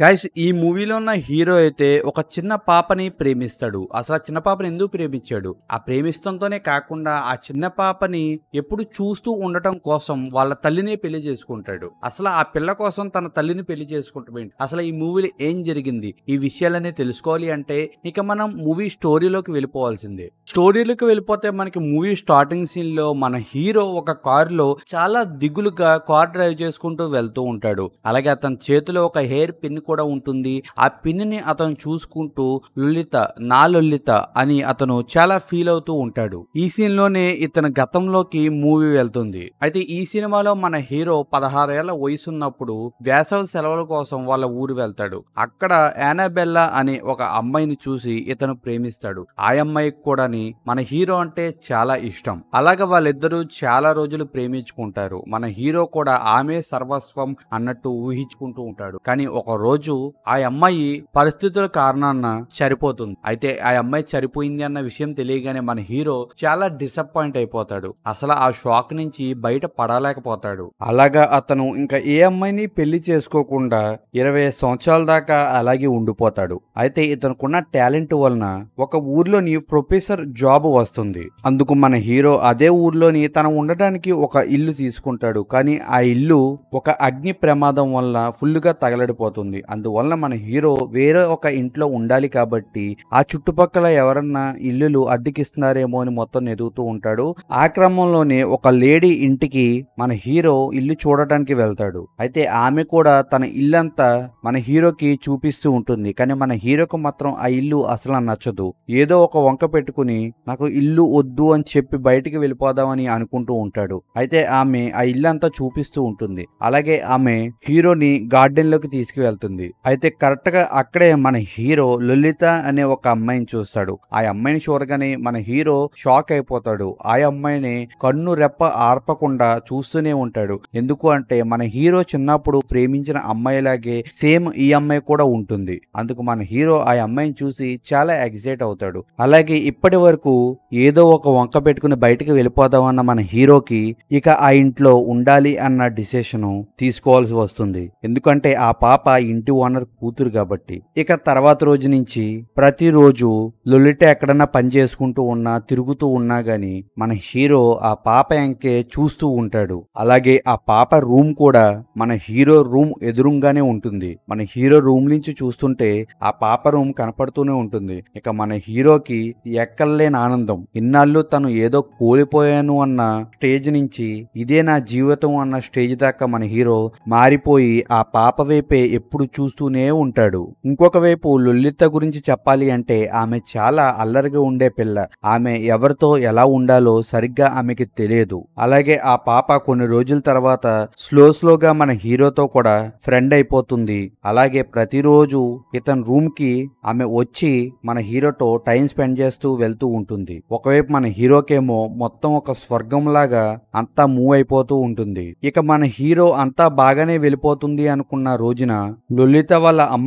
Guys ఈ మూవీలో ఉన్న హీరో అయితే ఒక చిన్న పాపని ప్రేమిస్తాడు. అసలు ఆ చిన్న పాపని ఎందుకు ప్రేమించాడు? ఆ ప్రేమిస్తంతోనే కాకుండా ఆ చిన్న పాపని ఎప్పుడు చూస్తూ ఉండటం కోసం వాళ్ళ తల్లినే పెళ్లి చేసుకుంటాడు. అసలు ఆ పిల్ల కోసం తన తల్లిని పెళ్లి చేసుకుంటాడు. అసలు ఈ మూవీలో ఏం జరిగింది, ఈ విషయాలన్నీ తెలుసుకోవాలి అంటే ఇక మనం మూవీ స్టోరీలోకి వెళ్ళిపోవాల్సిందే. స్టోరీలోకి వెళ్ళిపోతే మనకి మూవీ స్టార్టింగ్ సీన్ లో మన హీరో ఒక కార్ లో చాలా దిగులుగా కార్ డ్రైవ్ చేసుకుంటూ వెళ్తూ ఉంటాడు. అలాగే అతని చేతిలో ఒక హెయిర్ పిన్ కూడా ఉంటుంది. ఆ పిన్ ని అతను చూసుకుంటూ లలిత, నా లలిత అని అతను చాలా ఫీల్ అవుతూ ఉంటాడు. ఈ సీన్ లోనే ఇతను గతంలోకి మూవీ వెళ్తుంది. అయితే ఈ సినిమాలో మన హీరో 16 ఏళ్ల వయసు ఉన్నప్పుడు వేసవి సెలవుల కోసం వాళ్ళ ఊరు వెళ్తాడు. అక్కడ యానాబెల్లా అనే ఒక అమ్మాయిని చూసి ఇతను ప్రేమిస్తాడు. ఆ అమ్మాయికి కూడా మన హీరో అంటే చాలా ఇష్టం. అలాగే వాళ్ళిద్దరూ చాలా రోజులు ప్రేమించుకుంటారు. మన హీరో కూడా ఆమె సర్వస్వం అన్నట్టు ఊహించుకుంటూ ఉంటాడు. కానీ ఒక రోజు ఆ అమ్మాయి పరిస్థితుల కారణాన చనిపోతుంది. అయితే ఆ అమ్మాయి చనిపోయింది అన్న విషయం తెలియగానే మన హీరో చాలా డిసప్పాయింట్ అయిపోతాడు. అసలు ఆ షాక్ నుంచి బయట పడలేకపోతాడు. అలాగా అతను ఇంకా ఏ అమ్మాయిని పెళ్లి చేసుకోకుండా 20 సంవత్సరాల దాకా అలాగే ఉండిపోతాడు. అయితే ఇతనుకున్న టాలెంట్ వలన ఒక ఊర్లోని ప్రొఫెసర్ జాబ్ వస్తుంది. అందుకు మన హీరో అదే ఊర్లోని తను ఉండడానికి ఒక ఇల్లు తీసుకుంటాడు. కానీ ఆ ఇల్లు ఒక అగ్ని ప్రమాదం వల్ల ఫుల్ గా తగలడిపోతుంది. అందువల్ల మన హీరో వేరే ఒక ఇంట్లో ఉండాలి కాబట్టి ఆ చుట్టుపక్కల ఎవరన్నా ఇల్లులు అద్దెకిస్తున్నారేమో అని మొత్తం ఎదుగుతూ ఉంటాడు. ఆ క్రమంలోనే ఒక లేడీ ఇంటికి మన హీరో ఇల్లు చూడటానికి వెళ్తాడు. అయితే ఆమె కూడా తన ఇల్లంతా మన హీరోకి చూపిస్తూ ఉంటుంది. కానీ మన హీరోకి మాత్రం ఆ ఇల్లు అసలు నచ్చదు. ఏదో ఒక వంక పెట్టుకుని నాకు ఇల్లు వద్దు అని చెప్పి బయటికి వెళ్ళిపోదామని అనుకుంటూ ఉంటాడు. అయితే ఆమె ఆ ఇల్లంతా చూపిస్తూ ఉంటుంది. అలాగే ఆమె హీరోని గార్డెన్ లోకి తీసుకువెళ్తుంది. అయితే కరెక్ట్ గా అక్కడే మన హీరో లలిత అనే ఒక అమ్మాయిని చూస్తాడు. ఆ అమ్మాయిని చూడగానే మన హీరో షాక్ అయిపోతాడు. ఆ అమ్మాయిని కన్ను రెప్ప ఆర్పకుండా చూస్తూనే ఉంటాడు. ఎందుకు అంటే మన హీరో చిన్నప్పుడు ప్రేమించిన అమ్మాయిలాగే సేమ్ ఈ అమ్మాయి కూడా ఉంటుంది. అందుకు మన హీరో ఆ అమ్మాయిని చూసి చాలా ఎగ్జైట్ అవుతాడు. అలాగే ఇప్పటి వరకు ఏదో ఒక వంక పెట్టుకుని బయటకు వెళ్ళిపోదామన్న మన హీరోకి ఇక ఆ ఇంట్లో ఉండాలి అన్న డిసిషన్ తీసుకోవాల్సి వస్తుంది. ఎందుకంటే ఆ పాప ఇంటి ఓనర్ కూతురు కాబట్టి. ఇక తర్వాత రోజు నుంచి ప్రతిరోజు లొలిట ఎక్కడన్నా పని చేసుకుంటూ ఉన్నా తిరుగుతూ ఉన్నా గాని మన హీరో ఆ పాప ఎంకే చూస్తూ ఉంటాడు. అలాగే ఆ పాప రూమ్ కూడా మన హీరో రూమ్ ఎదురుగానే ఉంటుంది. మన హీరో రూమ్ నుంచి చూస్తుంటే ఆ పాప రూమ్ కనపడుతూనే ఉంటుంది. ఇక మన హీరోకి ఎక్కడలేని ఆనందం. ఇన్నాళ్ళు తను ఏదో కోల్పోయాను అన్న స్టేజ్ నుంచి ఇదే నా జీవితం అన్న స్టేజ్ దాకా మన హీరో మారిపోయి ఆ పాప వైపే ఎప్పుడు చూస్తూనే ఉంటాడు. ఇంకొక వైపు లలిత గురించి చెప్పాలి అంటే ఆమె చాలా అల్లరిగా ఉండే పిల్ల. ఆమె ఎవరితో ఎలా ఉండాలో సరిగ్గా ఆమెకి తెలియదు. అలాగే ఆ పాప కొన్ని రోజుల తర్వాత స్లోగా మన హీరోతో కూడా ఫ్రెండ్ అయిపోతుంది. అలాగే ప్రతిరోజు ఇతని రూమ్ కి ఆమె వచ్చి మన హీరోతో టైం స్పెండ్ చేస్తూ వెళ్తూ ఉంటుంది. ఒకవైపు మన హీరోకేమో మొత్తం ఒక స్వర్గం లాగా అంతా మూవ్ అయిపోతూ ఉంటుంది. ఇక మన హీరో అంతా బాగానే వెళ్ళిపోతుంది అనుకున్న రోజున లలిత వాళ్ళ అమ్మ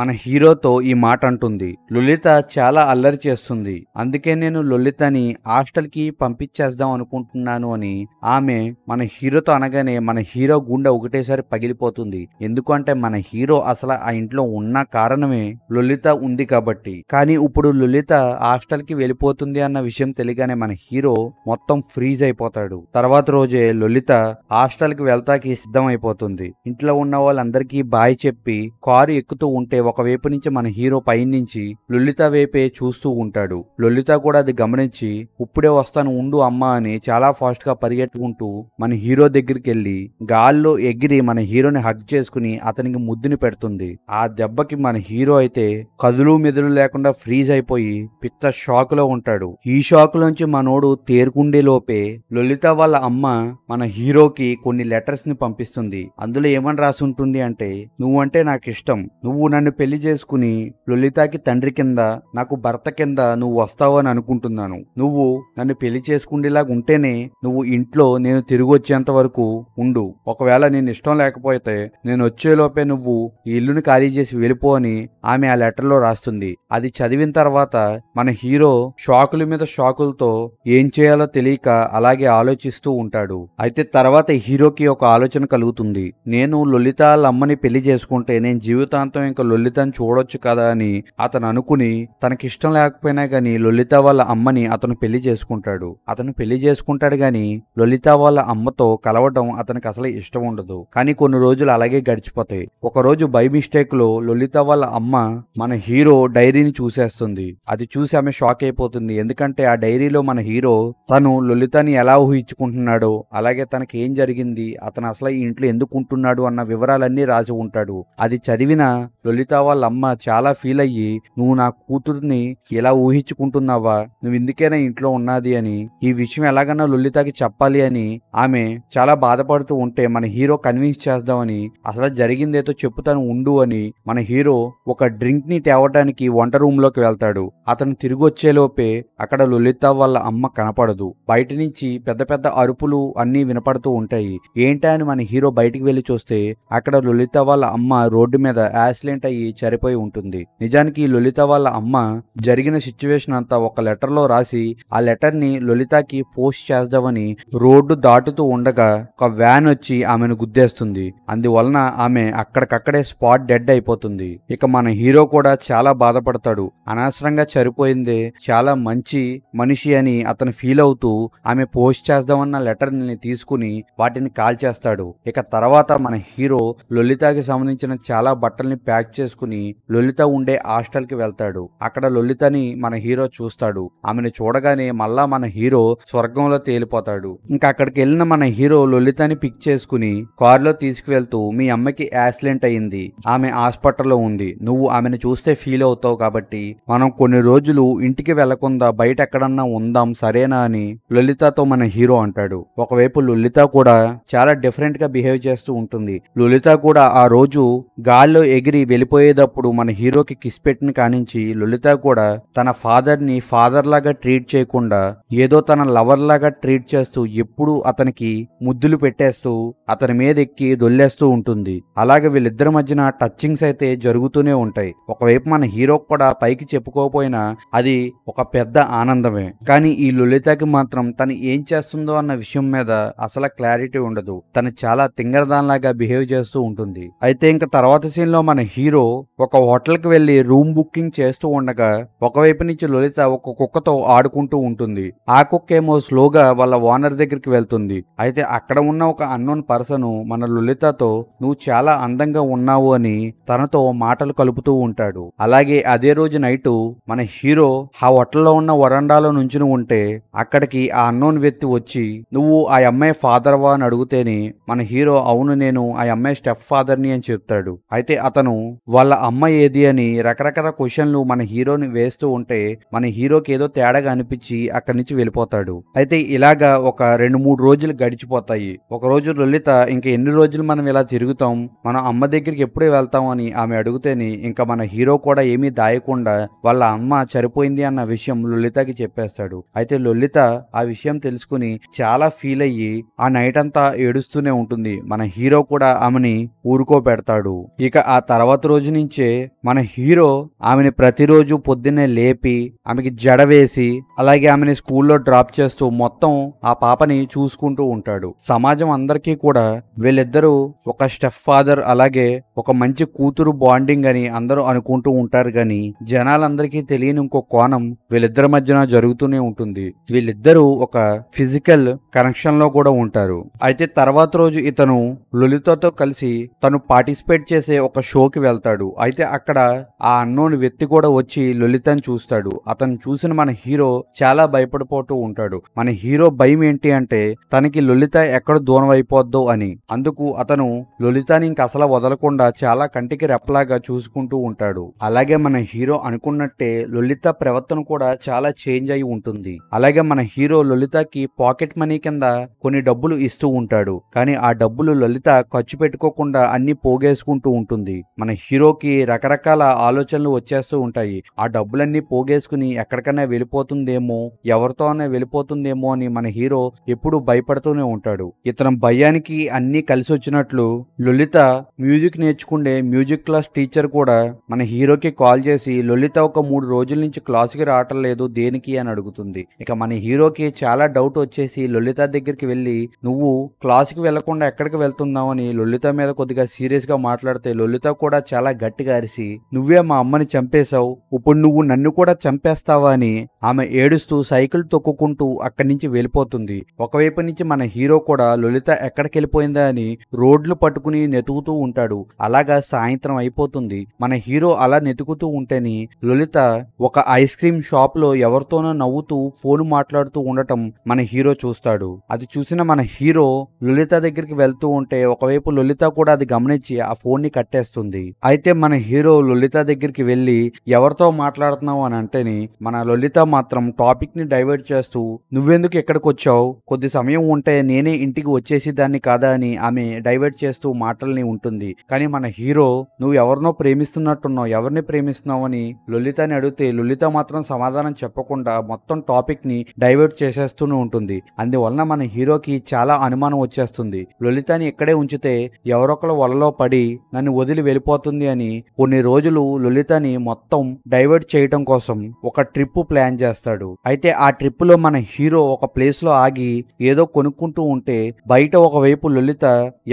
మన హీరోతో ఈ మాట అంటుంది. లలిత చాలా అల్లరి చేస్తుంది, అందుకే నేను లలితని హాస్టల్ కి పంపించేద్దాం అనుకుంటున్నాను అని ఆమె మన హీరోతో అనగానే మన హీరో గుండె ఒకటేసారి పగిలిపోతుంది. ఎందుకంటే మన హీరో అసలు ఆ ఇంట్లో ఉన్న కారణమే లలిత ఉంది కాబట్టి. కానీ ఇప్పుడు లలిత హాస్టల్ కి వెళ్ళిపోతుంది అన్న విషయం తెలియగానే మన హీరో మొత్తం ఫ్రీజ్ అయిపోతాడు. తర్వాత రోజే లలిత హాస్టల్ కి వెళ్తాకి సిద్ధం అయిపోతుంది. ఇంట్లో ఉన్న వాళ్ళందరికీ బాయ్ చెప్పి కారు ఎక్కుతూ ఉంటే ఒకవైపు నుంచి మన హీరో పైనుంచి లలిత వైపే చూస్తూ ఉంటాడు. లలిత కూడా అది గమనించి ఇప్పుడే వస్తాను ఉండు అమ్మా అని చాలా ఫాస్ట్ గా పరిగెట్టుకుంటూ మన హీరో దగ్గరికి వెళ్లి గాల్లో ఎగిరి మన హీరోని హగ్ చేసుకుని అతనికి ముద్దుని పెడుతుంది. ఆ దెబ్బకి మన హీరో అయితే కదులు మెదులు లేకుండా ఫ్రీజ్ అయిపోయి పిచ్చ షాక్ లో ఉంటాడు. ఈ షాక్ లోంచి మనోడు తేరుకుండే లోపే లలిత వాళ్ళ అమ్మ మన హీరోకి కొన్ని లెటర్స్ ని పంపిస్తుంది. అందులో ఏమని రాసి ఉంటుంది అంటే, నువ్వంటే నాకు ఇష్టం, నువ్వు నన్ను పెళ్లి చేసుకుని లలితకి తండ్రి కింద నాకు భర్త కింద నువ్వు వస్తావు అని అనుకుంటున్నాను. నువ్వు నన్ను పెళ్లి చేసుకుండేలాగా ఉంటేనే నువ్వు ఇంట్లో నేను తిరిగి వచ్చేంత వరకు ఉండు. ఒకవేళ నేను ఇష్టం లేకపోతే నేను వచ్చేలోపే నువ్వు ఈ ఇల్లుని ఖాళీ చేసి వెళ్ళిపో అని ఆమె ఆ లెటర్లో రాస్తుంది. అది చదివిన తర్వాత మన హీరో షాకుల మీద షాకులతో ఏం చేయాలో తెలియక అలాగే ఆలోచిస్తూ ఉంటాడు. అయితే తర్వాత హీరోకి ఒక ఆలోచన కలుగుతుంది. నేను లలిత అమ్మని పెళ్లి చేసుకుంటాను ఉంటే నేను జీవితాంతం ఇంకా లొల్లితను చూడొచ్చు కదా అని అతను అనుకుని తనకిష్టం లేకపోయినా గాని లొల్లిత వాళ్ళ అమ్మని అతను పెళ్లి చేసుకుంటాడు. గాని లొల్లిత వాళ్ళ అమ్మతో కలవడం అతనికి అసలు ఇష్టం ఉండదు. కానీ కొన్ని రోజులు అలాగే గడిచిపోతాయి. ఒక రోజు బై మిస్టేక్ లో లొల్లిత వాళ్ళ అమ్మ మన హీరో డైరీని చూసేస్తుంది. అది చూసి ఆమె షాక్ అయిపోతుంది. ఎందుకంటే ఆ డైరీలో మన హీరో తను లొలితని ఎలా ఊహించుకుంటున్నాడో అలాగే తనకి ఏం జరిగింది, అతను అసలు ఈ ఇంట్లో ఎందుకు ఉంటున్నాడు అన్న వివరాలన్నీ రాసి ఉంటాడు. అది చదివిన లొలిత వాళ్ళ అమ్మ చాలా ఫీల్ అయ్యి, నువ్వు నా కూతుర్ని ఎలా ఊహించుకుంటున్నావా, నువ్వు ఇందుకేనా ఇంట్లో ఉన్నది అని, ఈ విషయం ఎలాగన్నా లొలితకి చెప్పాలి అని ఆమె చాలా బాధపడుతూ ఉంటే మన హీరో కన్విన్స్ చేద్దామని అసలు జరిగిందేదో చెప్పుతాను ఉండు అని మన హీరో ఒక డ్రింక్ ని తేవటానికి వంట రూమ్ లోకి వెళ్తాడు. అతను తిరిగి వచ్చేలోపే అక్కడ లొలిత వాళ్ళ అమ్మ కనపడదు. బయట నుంచి పెద్ద పెద్ద అరుపులు అన్ని వినపడుతూ ఉంటాయి. ఏంటా అని మన హీరో బయటికి వెళ్లి చూస్తే అక్కడ లొలిత వాళ్ళ అమ్మ రోడ్డు మీద యాక్సిడెంట్ అయ్యి చనిపోయి ఉంటుంది. నిజానికి లొలిత వాళ్ళ అమ్మ జరిగిన సిచ్యువేషన్ అంతా ఒక లెటర్ లో రాసి ఆ లెటర్ ని లొలితకి పోస్ట్ చేద్దామని రోడ్డు దాటుతూ ఉండగా ఒక వ్యాన్ వచ్చి ఆమెను గుద్దేస్తుంది. అందువలన ఆమె అక్కడికక్కడే స్పాట్ డెడ్ అయిపోతుంది. ఇక మన హీరో కూడా చాలా బాధపడతాడు. అనవసరంగా చనిపోయిందే, చాలా మంచి మనిషి అని అతను ఫీల్ అవుతూ ఆమె పోస్ట్ చేద్దామన్న లెటర్ ని తీసుకుని వాటిని కాల్ చేస్తాడు. ఇక తర్వాత మన హీరో లొలితకి సంబంధించిన చాలా బట్టల్ని ప్యాక్ చేసుకుని లొలిత ఉండే హాస్టల్ కి వెళ్తాడు. అక్కడ లొలితని మన హీరో చూస్తాడు. ఆమెను చూడగానే మళ్ళా మన హీరో స్వర్గంలో తేలిపోతాడు. ఇంకా అక్కడికి వెళ్ళిన మన హీరో లొలితని పిక్ చేసుకుని కారులో తీసుకువెళ్తూ, మీ అమ్మకి యాక్సిడెంట్ అయింది, ఆమె హాస్పిటల్లో ఉంది, నువ్వు ఆమెను చూస్తే ఫీల్ అవుతావు కాబట్టి మనం కొన్ని రోజులు ఇంటికి వెళ్లకుండా బయట ఎక్కడన్నా ఉందాం సరేనా అని లొలితతో మన హీరో అంటాడు. ఒకవైపు లొలిత కూడా చాలా డిఫరెంట్ గా బిహేవ్ చేస్తూ ఉంటుంది. లొలిత కూడా ఆ రోజు గాల్లో ఎగిరి వెళ్ళిపోయేటప్పుడు మన హీరోకి కిస్ పెట్టిన కానించి లొలిత కూడా తన ఫాదర్ ని ఫాదర్ లాగా ట్రీట్ చేయకుండా ఏదో తన లవర్ లాగా ట్రీట్ చేస్తూ ఎప్పుడు అతనికి ముద్దులు పెట్టేస్తూ అతని మీద ఎక్కి దొల్లేస్తూ ఉంటుంది. అలాగే వీళ్ళిద్దరి మధ్యన టచ్చింగ్స్ అయితే జరుగుతూనే ఉంటాయి. ఒకవైపు మన హీరో కూడా పైకి చెప్పుకోకపోయినా అది ఒక పెద్ద ఆనందమే. కానీ ఈ లొలితకి మాత్రం తను ఏం చేస్తుందో అన్న విషయం మీద అసలు క్లారిటీ ఉండదు. తను చాలా తింగరదాన్లాగా బిహేవ్ చేస్తూ ఉంటుంది. అయితే ఇంకా తర్వాత సీన్ లో మన హీరో ఒక హోటల్ కి వెళ్లి రూమ్ బుకింగ్ చేస్తూ ఉండగా ఒకవైపు నుంచి లొలిత ఒక కుక్కతో ఆడుకుంటూ ఉంటుంది. ఆ కుక్క ఏమో స్లోగా వాళ్ళ ఓనర్ దగ్గరికి వెళ్తుంది. అయితే అక్కడ ఉన్న ఒక అన్నోన్ పర్సన్ మన లొలితతో నువ్వు చాలా అందంగా ఉన్నావు అని తనతో మాటలు కలుపుతూ ఉంటాడు. అలాగే అదే రోజు నైట్ మన హీరో ఆ హోటల్లో ఉన్న వరండాలో నుంచుని ఉంటే అక్కడికి ఆ అన్నోన్ వ్యక్తి వచ్చి, నువ్వు ఆ అమ్మాయి ఫాదర్ వా అని అడిగితేనే మన హీరో అవును నేను ఆ అమ్మాయి స్టెప్ ఫాదర్ ని అని చెప్తాడు. అయితే అతను వాళ్ళ అమ్మ ఏది అని రకరకాల క్వశ్చన్లు మన హీరోని వేస్తూ ఉంటే మన హీరోకి ఏదో తేడాగా అనిపించి అక్కడి నుంచి వెళ్ళిపోతాడు. అయితే ఇలాగా ఒక 2-3 రోజులు గడిచిపోతాయి. ఒక రోజు లొలిత, ఇంకా ఎన్ని రోజులు మనం ఇలా తిరుగుతాం, మనం అమ్మ దగ్గరికి ఎప్పుడే వెళ్తాం అని ఆమె అడిగితేనే ఇంకా మన హీరో కూడా ఏమీ దాయకుండా వాళ్ళ అమ్మ చనిపోయింది అన్న విషయం లొలితకి చెప్పేస్తాడు. అయితే లొలిత ఆ విషయం తెలుసుకుని చాలా ఫీల్ అయ్యి ఆ నైట్ అంతా ఏడుస్తూనే ఉంటుంది. మన హీరో కూడా ఆమెని ఊరుకోబెడతాడు. ఇక ఆ తర్వాత రోజు నుంచే మన హీరో ఆమెని ప్రతిరోజు పొద్దున్నే లేపి ఆమెకి జడ వేసి అలాగే ఆమెని స్కూల్లో డ్రాప్ చేస్తూ మొత్తం ఆ పాపని చూసుకుంటూ ఉంటాడు. సమాజం అందరికీ కూడా వీళ్ళిద్దరూ ఒక స్టెప్ ఫాదర్ అలాగే ఒక మంచి కూతురు బాండింగ్ అని అందరూ అనుకుంటూ ఉంటారు. గాని జనాలందరికీ తెలియని ఇంకో కోణం వీళ్ళిద్దరి మధ్యన జరుగుతూనే ఉంటుంది. వీళ్ళిద్దరూ ఒక ఫిజికల్ కనెక్షన్ లో కూడా ఉంటారు. అయితే తర్వాత రోజు ఇతను లొలితతో కలిసి తను పార్టిసిపేట్ చేసే ఒక షోకి వెళ్తాడు. అయితే అక్కడ ఆ అన్నోన్ వ్యక్తి కూడా వచ్చి లొలితను చూస్తాడు. అతను చూసిన మన హీరో చాలా భయపడిపోతూ ఉంటాడు. మన హీరో భయం ఏంటి అంటే తనకి లొలిత ఎక్కడ దూరం అయిపోద్దో అని. అందుకు అతను లొలితని ఇంక అసలు వదలకుండా చాలా కంటికి రెప్పలాగా చూసుకుంటూ ఉంటాడు. అలాగే మన హీరో అనుకున్నట్టే లొలిత ప్రవర్తన కూడా చాలా చేంజ్ అయి ఉంటుంది. అలాగే మన హీరో లొలితకి పాకెట్ మనీ కింద కొన్ని డబ్బులు ఇస్తూ ఉంటాడు. కానీ ఆ డబ్బులు లొలిత ఖర్చు పెట్టుకోకుండా అన్ని పోగేసుకుంటూ ఉంటుంది. మన హీరోకి రకరకాల ఆలోచనలు వచ్చేస్తూ ఉంటాయి. ఆ డబ్బులన్నీ పోగేసుకుని ఎక్కడికైనా వెళ్ళిపోతుందేమో, ఎవరితోనే వెళ్ళిపోతుందేమో అని మన హీరో ఎప్పుడు భయపడుతూనే ఉంటాడు. ఇతని భయానికి అన్ని కలిసి వచ్చినట్లు లొలిత మ్యూజిక్ నేర్చుకునే మ్యూజిక్ క్లాస్ టీచర్ కూడా మన హీరోకి కాల్ చేసి లొలిత ఒక 3 రోజుల నుంచి క్లాస్కి రావటం లేదు దేనికి అని అడుగుతుంది. ఇక మన హీరోకి చాలా డౌట్ వచ్చేసి లొలిత దగ్గరికి వెళ్ళి, నువ్వు క్లాస్కి వెళ్లకుండా ఎక్కడికి వెళ్తున్నావు అని లొలిత మీద కొద్దిగా సీరియస్ గా మాట్లాడితే లలిత కూడా చాలా గట్టిగా అరిసి, నువ్వే మా అమ్మని చంపేశావు, ఇప్పుడు నువ్వు నన్ను కూడా చంపేస్తావా అని ఆమె ఏడుస్తూ సైకిల్ తొక్కుకుంటూ అక్కడి నుంచి వెళ్ళిపోతుంది. ఒకవైపు నుంచి మన హీరో కూడా లలిత ఎక్కడికెళ్ళిపోయిందా అని రోడ్లు పట్టుకుని నెతుకుతూ ఉంటాడు. అలాగా సాయంత్రం అయిపోతుంది. మన హీరో అలా నెతుకుతూ ఉంటేని లలిత ఒక ఐస్ క్రీమ్ షాప్ లో ఎవరితోనో నవ్వుతూ ఫోన్ మాట్లాడుతూ ఉండటం మన హీరో చూస్తాడు. అది చూసిన మన హీరో లలిత దగ్గరికి వెళ్తూ ఉంటే ఒకవైపు లలిత కూడా అది గమనించి ఆ ఫోన్ ని కట్టేస్తుంది. అయితే మన హీరో లలిత దగ్గరికి వెళ్ళి ఎవరితో మాట్లాడుతున్నావు అని అంటేని మన లలిత మాత్రం టాపిక్ ని డైవర్ట్ చేస్తూ, నువ్వెందుకు ఎక్కడికి వచ్చావు, కొద్ది సమయం ఉంటే నేనే ఇంటికి వచ్చేసి దాన్ని కాదా అని ఆమె డైవర్ట్ చేస్తూ మాటల్ని ఉంటుంది. కానీ మన హీరో నువ్వు ఎవరినో ప్రేమిస్తున్నట్టున్నావు, ఎవరిని ప్రేమిస్తున్నావు అని లలితని అడిగితే లలిత మాత్రం సమాధానం చెప్పకుండా మొత్తం టాపిక్ ని డైవర్ట్ చేసేస్తూనే ఉంటుంది. అందువలన మన హీరోకి చాలా అనుమానం వచ్చేస్తుంది. లలితని ఇక్కడే ఉంచితే ఎవరొకరు వలలో పడి నన్ను వదిలి వెళ్ళిపోతుంది అని కొన్ని రోజులు లలితని మొత్తం డైవర్ట్ చేయటం కోసం ఒక ట్రిప్ ప్లాన్ చేస్తాడు. అయితే ఆ ట్రిప్ లో మన హీరో ఒక ప్లేస్ లో ఆగి ఏదో కొనుక్కుంటూ ఉంటే బయట ఒకవైపు లలిత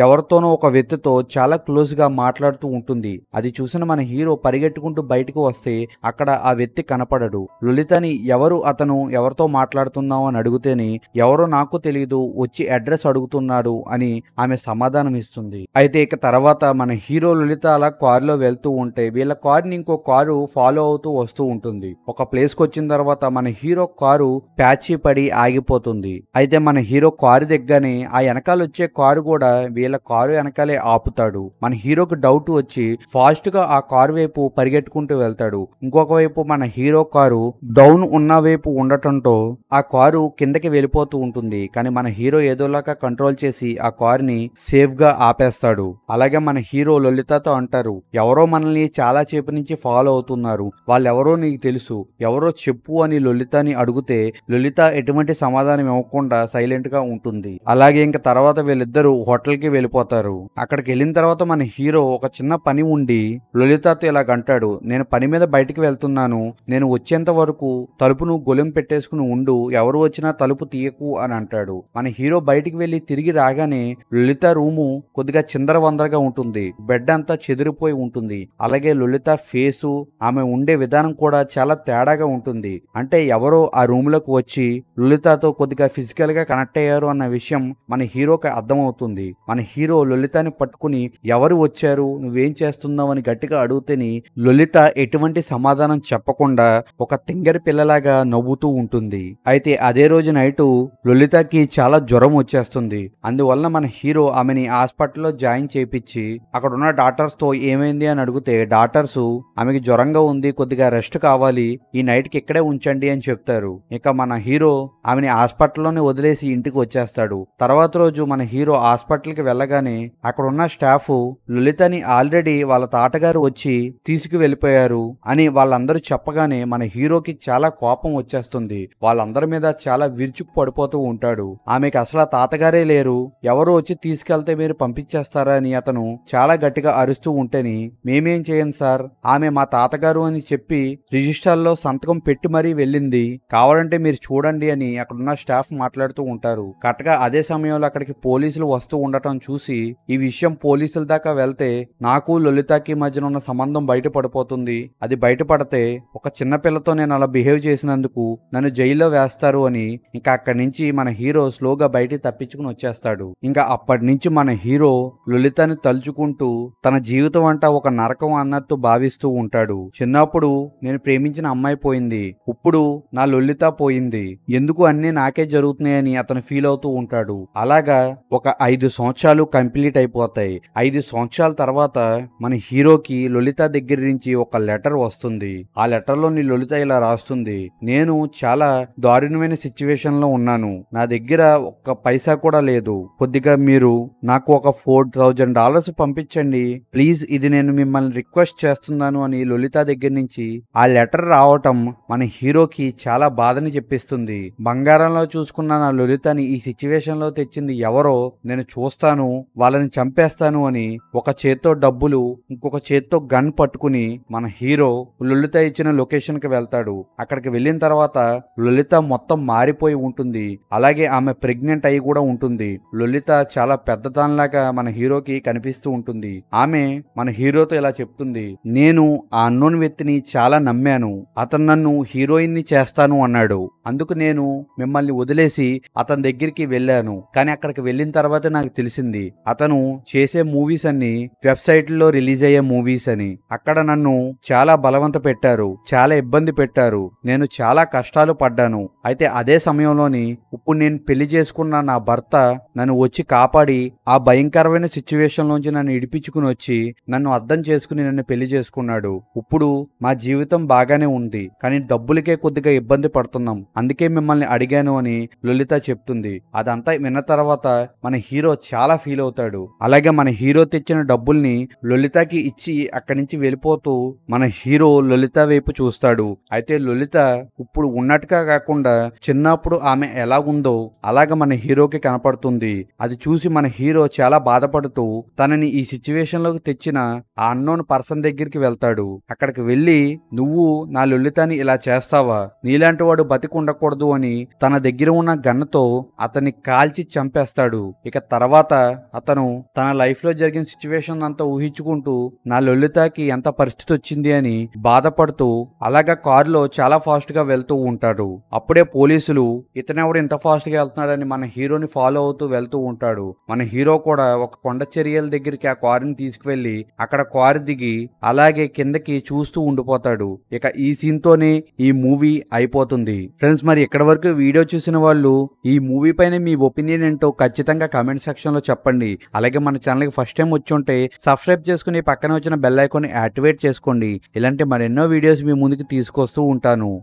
ఎవరితోనో ఒక వ్యక్తితో చాలా క్లోజ్ గా మాట్లాడుతూ ఉంటుంది. అది చూసిన మన హీరో పరిగెట్టుకుంటూ బయటకు వస్తే అక్కడ ఆ వ్యక్తి కనపడడు. లలితని ఎవరు అతను, ఎవరితో మాట్లాడుతున్నావు అని అడిగితేని ఎవరో నాకు తెలియదు, వచ్చి అడ్రస్ అడుగుతున్నాడు అని ఆమె సమాధానం ఇస్తుంది. అయితే ఇక తర్వాత మన హీరో లలిత అలా కారులో వెళ్తూ ఉంటే వీళ్ళ కారుని ఇంకో కారు ఫాలో అవుతూ వస్తూ ఉంటుంది. ఒక ప్లేస్ కు వచ్చిన తర్వాత మన హీరో కారు ప్యాచి పడి ఆగిపోతుంది. అయితే మన హీరో కారు దగ్గరనే ఆ వెనకాల వచ్చే కారు కూడా వీళ్ళ కారు వెనకాలే ఆపుతాడు. మన హీరోకి డౌట్ వచ్చి ఫాస్ట్ గా ఆ కారు వైపు పరిగెట్టుకుంటూ వెళ్తాడు. ఇంకొక వైపు మన హీరో కారు డౌన్ ఉన్న వైపు ఉండటంతో ఆ కారు కిందకి వెళ్ళిపోతూ ఉంటుంది. కానీ మన హీరో ఏదోలాగా కంట్రోల్ చేసి ఆ కారు ని సేఫ్ గా ఆపేస్తాడు. అలాగే మన హీరో లలితతో అంటారు, ఎవరో మనల్ని చాలా సేపు నుంచి ఫాలో అవుతున్నారు, వాళ్ళెవరో నీకు తెలుసు, ఎవరో చెప్పు అని లలితని అడిగితే లలిత ఎటువంటి సమాధానం ఇవ్వకుండా సైలెంట్ గా ఉంటుంది. అలాగే ఇంకా తర్వాత వీళ్ళిద్దరూ హోటల్ కి వెళ్ళిపోతారు. అక్కడికి వెళ్ళిన తర్వాత మన హీరో ఒక చిన్న పని ఉండి లలితతో ఇలా అంటాడు, నేను పని మీద బయటికి వెళ్తున్నాను, నేను వచ్చేంత వరకు తలుపును గొలెం పెట్టేసుకుని ఉండు, ఎవరు వచ్చినా తలుపు తీయకు అని అంటాడు. మన హీరో బయటికి వెళ్ళి తిరిగి రాగానే లలిత రూము కొద్దిగా చిందరవందరగా ఉంటుంది. బెడ్ అంతా చెదిరిపోయి ఉంటుంది. అలాగే లలిత ఫేసు ఆమె ఉండే విధానం కూడా చాలా తేడాగా ఉంటుంది. అంటే ఎవరో ఆ రూమ్ లోకి వచ్చి లలితతో కొద్దిగా ఫిజికల్ గా కనెక్ట్ అయ్యారు అన్న విషయం మన హీరోకి అర్థమవుతుంది. మన హీరో లలితని పట్టుకుని ఎవరు వచ్చారు, నువ్వేం చేస్తున్నావు అని గట్టిగా అడిగితేని లలిత ఎటువంటి సమాధానం చెప్పకుండా ఒక తింగరి పిల్లలాగా నవ్వుతూ ఉంటుంది. అయితే అదే రోజు నైటు లలితకి చాలా జ్వరం వచ్చేస్తుంది. అందువల్ల మన హీరో ఆమెని హాస్పిటల్లో జాయిన్ చేయించి అక్కడ ఉన్న డాక్టర్స్ తో ఏమైంది అని అడిగితే డాక్టర్స్ ఆమెకి జ్వరంగా ఉంది, కొద్దిగా రెస్ట్ కావాలి, ఈ నైట్ కి ఇక్కడే ఉంచండి అని చెప్తారు. ఇక మన హీరో ఆమెని హాస్పిటల్లోనే వదిలేసి ఇంటికి వచ్చేస్తాడు. తర్వాత రోజు మన హీరో హాస్పిటల్ కి వెళ్ళగానే అక్కడ ఉన్న స్టాఫ్ లలితని ఆల్రెడీ వాళ్ళ తాటగారు వచ్చి తీసుకు వెళ్ళిపోయారు అని వాళ్ళందరూ చెప్పగానే మన హీరోకి చాలా కోపం వచ్చేస్తుంది. వాళ్ళందరి మీద చాలా విరుచుకు పడిపోతూ ఉంటాడు. ఆమెకి అసలు తాతగారే లేరు, ఎవరు వచ్చి తీసుకెళ్తే మీరు పంపించేస్తారా అని అతను చాలా గట్టిగా అరుస్తూ ఉంటేని మేమేం చేయండి సార్, ఆమె మా తాతగారు అని చెప్పి రిజిస్టర్లో సంతకం పెట్టి మరీ వెళ్ళింది, కావాలంటే మీరు చూడండి అని అక్కడున్న స్టాఫ్ మాట్లాడుతూ ఉంటారు. కరెక్ట్గా అదే సమయంలో అక్కడికి పోలీసులు వస్తూ ఉండటం చూసి ఈ విషయం పోలీసుల దాకా వెళ్తే నాకు లలితకి మధ్యన ఉన్న సంబంధం బయటపడిపోతుంది, అది బయటపడితే ఒక చిన్నపిల్లతో నేను అలా బిహేవ్ చేసినందుకు నన్ను జైల్లో వేస్తారు అని ఇంకా అక్కడి నుంచి మన హీరో స్లోగా బయట తప్పించుకుని వచ్చేస్తాడు. ఇంకా అప్పటి నుంచి మన హీరో లలితని తలుచుకుంటూ తన జీవితం అంట ఒక నరకం అన్నట్టు భావిస్తూ ఉంటాడు. చిన్నప్పుడు నేను ప్రేమించిన అమ్మాయి పోయింది, ఇప్పుడు నా లలిత పోయింది, ఎందుకు అన్నీ నాకే జరుగుతున్నాయని అతను ఫీల్ అవుతూ ఉంటాడు. అలాగా ఒక 5 సంవత్సరాలు కంప్లీట్ అయిపోతాయి. 5 సంవత్సరాల తర్వాత మన హీరోకి లలిత దగ్గర నుంచి ఒక లెటర్ వస్తుంది. ఆ లెటర్ లో నీ లలిత ఇలా రాస్తుంది, నేను చాలా దారుణమైన సిచ్యువేషన్ లో ఉన్నాను, నా దగ్గర ఒక్క పైసా కూడా లేదు, కొద్దిగా మీరు నాకు ఒక $4,000 పంపించండి ప్లీజ్, ఇది నేను మిమ్మల్ని రిక్వెస్ట్ చేస్తున్నాను అని లలిత దగ్గర నుంచి ఆ లెటర్ రావటం మన హీరోకి చాలా బాధని చెప్పిస్తుంది. బంగారంలో చూసుకున్న నా లలితని ఈ సిచ్యువేషన్ లో తెచ్చింది ఎవరో, నేను చూస్తాను, వాళ్ళని చంపేస్తాను అని ఒక చేత్తో డబ్బులు ఇంకొక చేత్తో గన్ పట్టుకుని మన హీరో లలిత ఇచ్చిన లొకేషన్ కి వెళ్తాడు. అక్కడికి వెళ్ళిన తర్వాత లలిత మొత్తం మారిపోయి ఉంటుంది. అలాగే ఆమె ప్రెగ్నెంట్ అయి కూడా ఉంటుంది. లలిత చాలా పెద్దదానిలాగా మన హీరోకి కనిపిస్తూ ఉంటుంది. ఉంటుంది. ఆమె మన హీరోతో ఇలా చెప్తుంది, నేను ఆ అన్నోన్ వ్యక్తిని చాలా నమ్మాను, అతను నన్ను హీరోయిన్ ని చేస్తాను అన్నాడు, అందుకు నేను మిమ్మల్ని వదిలేసి అతని దగ్గరికి వెళ్ళాను. కానీ అక్కడికి వెళ్ళిన తర్వాత నాకు తెలిసింది అతను చేసే మూవీస్ అన్ని వెబ్సైట్ లో రిలీజ్ అయ్యే మూవీస్ అని. అక్కడ నన్ను చాలా బలవంత పెట్టారు, చాలా ఇబ్బంది పెట్టారు, నేను చాలా కష్టాలు పడ్డాను. అయితే అదే సమయంలోని ఇప్పుడు నేను పెళ్లి చేసుకున్న నా భర్త నన్ను వచ్చి కాపాడి ఆ భయంకరమైన సిచ్యువేషన్ లోంచి నన్ను ఇడిపించుకుని వచ్చి నన్ను అర్థం చేసుకుని నన్ను పెళ్లి చేసుకున్నాడు. ఇప్పుడు మా జీవితం బాగానే ఉంది, కానీ డబ్బులకే కొద్దిగా ఇబ్బంది పడుతున్నాం, అందుకే మిమ్మల్ని అడిగాను అని లలిత చెప్తుంది. అదంతా విన్న తర్వాత మన హీరో చాలా ఫీల్ అవుతాడు. అలాగే మన హీరో తెచ్చిన డబ్బుల్ని లలితకి ఇచ్చి అక్కడి నుంచి వెళ్ళిపోతూ మన హీరో లలిత వైపు చూస్తాడు. అయితే లలిత ఇప్పుడు ఉన్నట్టుగా కాకుండా చిన్నప్పుడు ఆమె ఎలాగుందో అలాగ మన హీరోకి కనపడుతుంది. అది చూసి మన హీరో చాలా బాధపడుతూ తనని ఈ సిచ్యువేషన్ లోకి తెచ్చిన ఆ అన్నోన్ పర్సన్ దగ్గరికి వెళ్తాడు. అక్కడికి వెళ్ళి నువ్వు నా లలితని ఇలా చేస్తావా, నీలాంటి వాడు బతికి ఉండకూడదు అని తన దగ్గర ఉన్న గన్నతో అతన్ని కాల్చి చంపేస్తాడు. ఇక తర్వాత అతను తన లైఫ్ లో జరిగిన సిచ్యువేషన్ అంతా ఊహించుకుంటూ నా లలితకి ఎంత పరిస్థితి వచ్చింది అని బాధపడుతూ అలాగా కారులో చాలా ఫాస్ట్ గా వెళ్తూ ఉంటాడు. అప్పుడే పోలీసులు ఇతనెవడు ఇంత ఫాస్ట్ గా వెళ్తున్నాడని మన హీరోని ఫాలో అవుతూ వెళ్తూ ఉంటాడు. మన హీరో కూడా ఒక కొండ చర్యల దగ్గరికి ఆ కారుని తీసుకువెళ్లి అక్కడ కారు దిగి అలాగే కిందకి చూస్తూ ఉండిపోతాడు. ఇక ఈ సీన్ తోనే ఈ మూవీ అయిపోతుంది. ఫ్రెండ్స్, మరి ఇక్కడ వరకు వీడియో చూసిన వాళ్ళు ఈ మూవీ పైన మీ ఒపీనియన్ ఏంటో ఖచ్చితంగా కామెంట్ సెక్షన్ లో చెప్పండి. అలాగే మన ఛానల్ కి ఫస్ట్ టైం వచ్చి ఉంటే సబ్స్క్రైబ్ చేసుకుని పక్కన వచ్చిన బెల్ ఐకాన్ యాక్టివేట్ చేసుకోండి. ఇలాంటి మరెన్నో వీడియోస్ మీ ముందుకు తీసుకొస్తూ ఉంటాను.